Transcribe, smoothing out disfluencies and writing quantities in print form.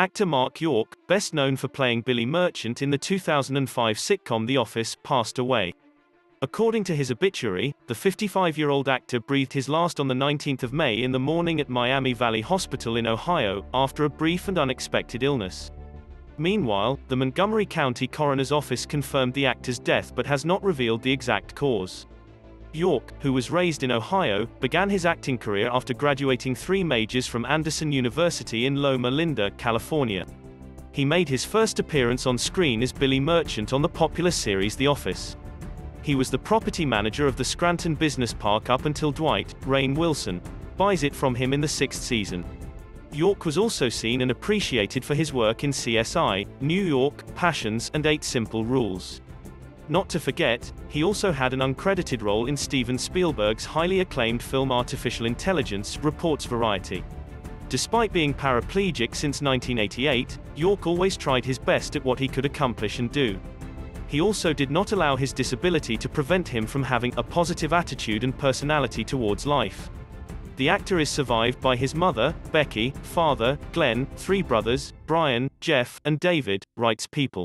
Actor Mark York, best known for playing Billy Merchant in the 2005 sitcom The Office, passed away. According to his obituary, the 55-year-old actor breathed his last on the 19th of May in the morning at Miami Valley Hospital in Ohio, after a brief and unexpected illness. Meanwhile, the Montgomery County Coroner's Office confirmed the actor's death but has not revealed the exact cause. York, who was raised in Ohio, began his acting career after graduating 3 majors from Anderson University in Loma Linda, California. He made his first appearance on screen as Billy Merchant on the popular series The Office. He was the property manager of the Scranton Business Park up until Dwight, Rainn Wilson, buys it from him in the 6th season. York was also seen and appreciated for his work in CSI: New York, Passions, and 8 Simple Rules. Not to forget, he also had an uncredited role in Steven Spielberg's highly acclaimed film Artificial Intelligence, reports Variety. Despite being paraplegic since 1988, York always tried his best at what he could accomplish and do. He also did not allow his disability to prevent him from having a positive attitude and personality towards life. The actor is survived by his mother, Becky, father, Glenn, 3 brothers, Brian, Jeff, and David, writes People.